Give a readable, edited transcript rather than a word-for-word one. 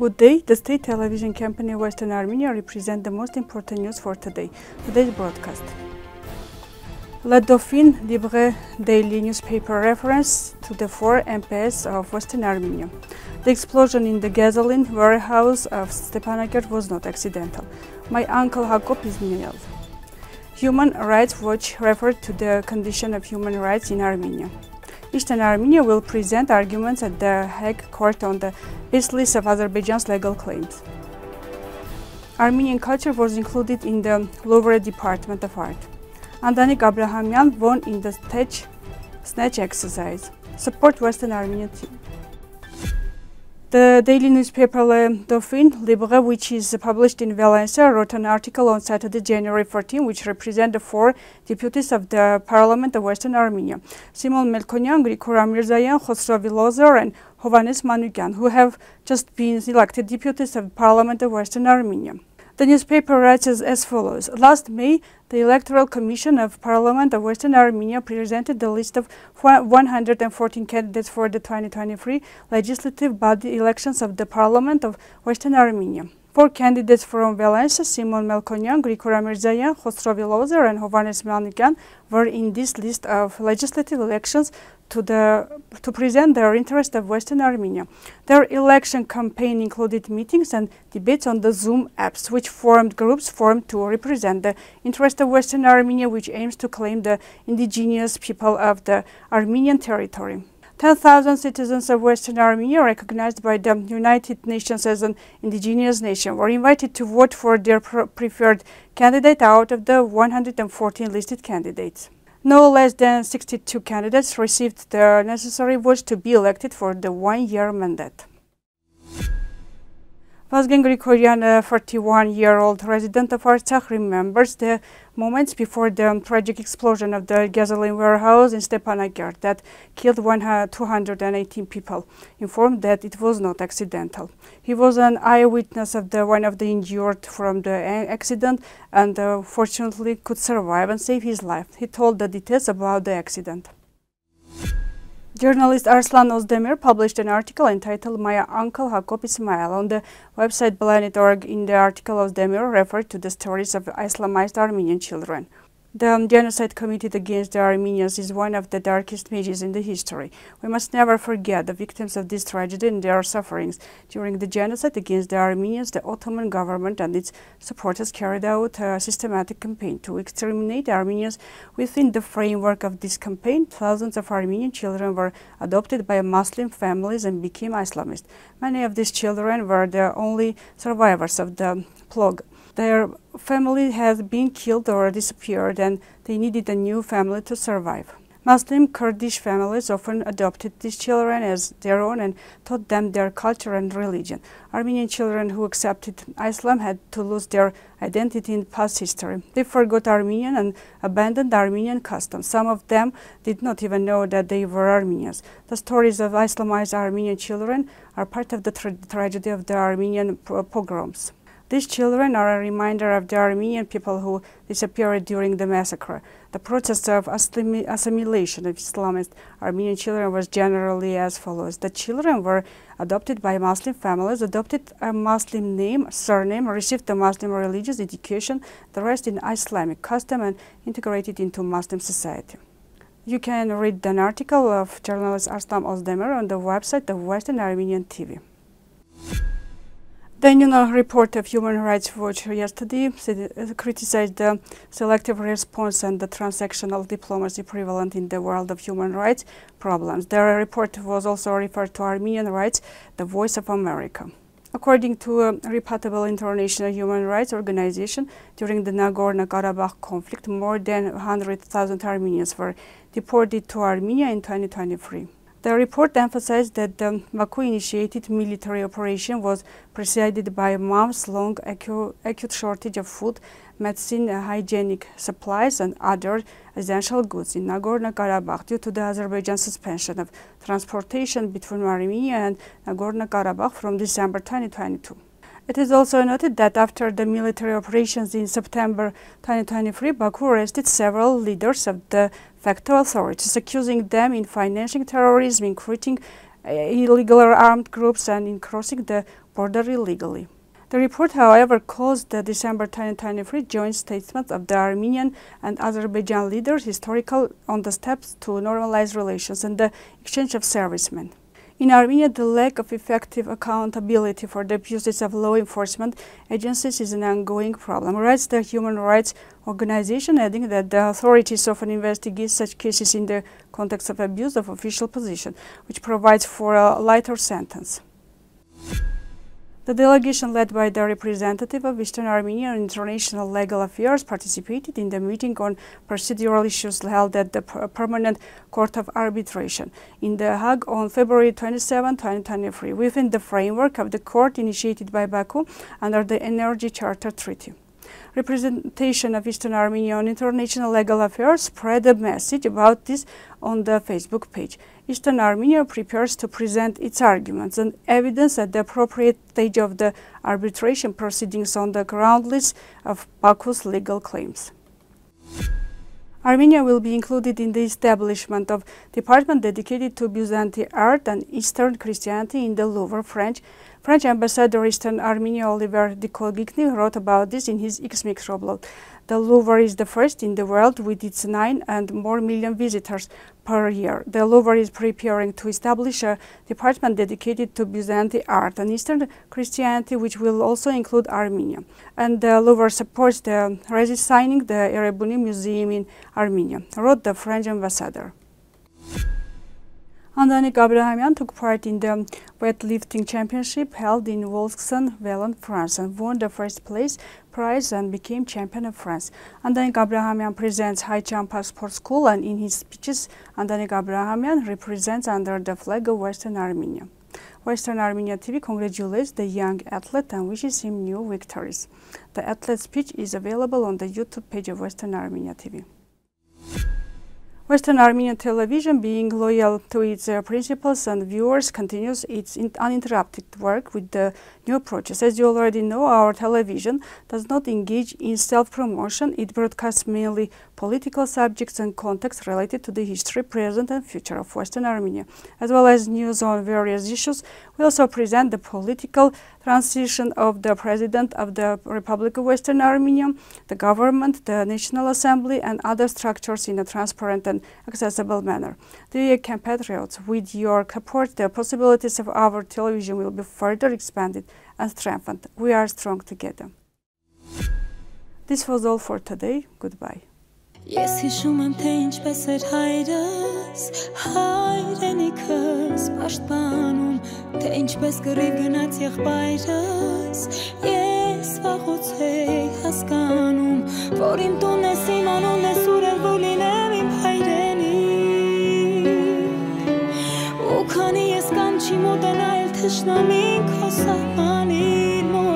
Good day. The state television company Western Armenia represents the most important news for today's broadcast. Le Dauphiné Libéré daily newspaper reference to the four MPs of Western Armenia. The explosion in the gasoline warehouse of Stepanakert was not accidental. My uncle Hakob Ismail. Human Rights Watch referred to the condition of human rights in Armenia. Eastern Armenia will present arguments at the Hague court on the baseless of Azerbaijan's legal claims. Armenian culture was included in the Louvre Department of Art. Andranik Abrahamyan won in the stage snatch exercise. Support Western Armenia team. The daily newspaper Le Dauphiné Libéré, which is published in Valencia, wrote an article on Saturday, January 14, which represents the four deputies of the Parliament of Western Armenia, Simon Melkonian, Grigor Mirzayan, Khosrovi Lozar, and Hovannes Manukyan, who have just been elected deputies of the Parliament of Western Armenia. The newspaper writes as follows. Last May, the Electoral Commission of Parliament of Western Armenia presented the list of 114 candidates for the 2023 legislative body elections of the Parliament of Western Armenia. Four candidates from Valencia, Simon Melkonian, Grigor Mirzayan, Khosrovi Lozar, and Hovannes Manukyan, were in this list of legislative elections to present their interest of Western Armenia. Their election campaign included meetings and debates on the Zoom apps, which formed groups formed to represent the interest of Western Armenia, which aims to claim the indigenous people of the Armenian territory. 10,000 citizens of Western Armenia, recognized by the United Nations as an indigenous nation, were invited to vote for their preferred candidate out of the 114 listed candidates. No less than 62 candidates received the necessary votes to be elected for the one-year mandate. Vasgen Grigoryan, a 41-year-old resident of Artsakh, remembers the moments before the tragic explosion of the gasoline warehouse in Stepanakert that killed 218 people, informed that it was not accidental. He was an eyewitness of one of the injured from the accident and fortunately could survive and save his life. He told the details about the accident. Journalist Arslan Ozdemir published an article entitled My Uncle Hakob Ismail on the website Planet.org. In the article, Ozdemir referred to the stories of Islamized Armenian children. The genocide committed against the Armenians is one of the darkest pages in the history. We must never forget the victims of this tragedy and their sufferings. During the genocide against the Armenians, the Ottoman government and its supporters carried out a systematic campaign to exterminate Armenians. Within the framework of this campaign, thousands of Armenian children were adopted by Muslim families and became Islamists. Many of these children were the only survivors of the plague. Their family had been killed or disappeared, and they needed a new family to survive. Muslim Kurdish families often adopted these children as their own and taught them their culture and religion. Armenian children who accepted Islam had to lose their identity in past history. They forgot Armenian and abandoned Armenian customs. Some of them did not even know that they were Armenians. The stories of Islamized Armenian children are part of the tragedy of the Armenian pogroms. These children are a reminder of the Armenian people who disappeared during the massacre. The process of assimilation of Islamist Armenian children was generally as follows. The children were adopted by Muslim families, adopted a Muslim name, surname, received a Muslim religious education, the rest in Islamic custom, and integrated into Muslim society. You can read an article of journalist Arslan Ozdemir on the website of Western Armenian TV. The annual report of Human Rights Watch yesterday criticized the selective response and the transactional diplomacy prevalent in the world of human rights problems. Their report was also referred to Armenian rights, the voice of America. According to a reputable international human rights organization, during the Nagorno-Karabakh conflict, more than 100,000 Armenians were deported to Armenia in 2023. The report emphasized that the Baku-initiated military operation was preceded by a months-long acute shortage of food, medicine, hygienic supplies, and other essential goods in Nagorno-Karabakh due to the Azerbaijan suspension of transportation between Armenia and Nagorno-Karabakh from December 2022. It is also noted that after the military operations in September 2023, Baku arrested several leaders of the facto authorities, accusing them in financing terrorism, in creating illegal armed groups, and in crossing the border illegally. The report, however, caused the December 2023 joint statements of the Armenian and Azerbaijan leaders historical on the steps to normalize relations and the exchange of servicemen. In Armenia, the lack of effective accountability for the abuses of law enforcement agencies is an ongoing problem, writes the Human Rights Organization, adding that the authorities often investigate such cases in the context of abuse of official position, which provides for a lighter sentence. The delegation led by the representative of Eastern Armenia and International Legal Affairs participated in the meeting on procedural issues held at the Permanent Court of Arbitration in The Hague on February 27, 2023, within the framework of the court initiated by Baku under the Energy Charter Treaty. Representation of Eastern Armenia on International Legal Affairs spread a message about this on the Facebook page. Eastern Armenia prepares to present its arguments and evidence at the appropriate stage of the arbitration proceedings on the groundless of Baku's legal claims. Armenia will be included in the establishment of department dedicated to Byzantine art and Eastern Christianity in the Louvre. French ambassador Eastern Armenia Oliver de Kogikny wrote about this in his X-Mix blog. The Louvre is the first in the world with its 9 and more million visitors per year. The Louvre is preparing to establish a department dedicated to Byzantine art and Eastern Christianity, which will also include Armenia. And the Louvre supports the redesigning the Erebuni Museum in Armenia, wrote the French ambassador. Andranik Abrahamyan took part in the weightlifting championship held in Volkson, France, and won the first place prize and became champion of France. Andranik Abrahamyan presents High Jump Sports School, and in his speeches, Andranik Abrahamyan represents under the flag of Western Armenia. Western Armenia TV congratulates the young athlete and wishes him new victories. The athlete's speech is available on the YouTube page of Western Armenia TV. Western Armenian television, being loyal to its principles and viewers, continues its uninterrupted work with the new approaches. As you already know, our television does not engage in self-promotion. It broadcasts mainly political subjects and contexts related to the history, present and future of Western Armenia, as well as news on various issues. We also present the political transition of the President of the Republic of Western Armenia, the government, the National Assembly and other structures in a transparent and accessible manner. Dear compatriots, with your support, the possibilities of our television will be further expanded and strengthened. We are strong together. This was all for today. Goodbye. Ես հիշում եմ, թե ինչպես էր հայրս, հայրենիքս պաշտպանում, թե ինչպես գրիվ գնաց եղբայրս, ես վախոց էի հասկանում, որ իմ տուն ես, իմ անուն ես, ուրեմ, որ լինեմ իմ հայրենիք, ու քանի ես կամ չի մոտենայել թշնամին քո սահմանին մոտ,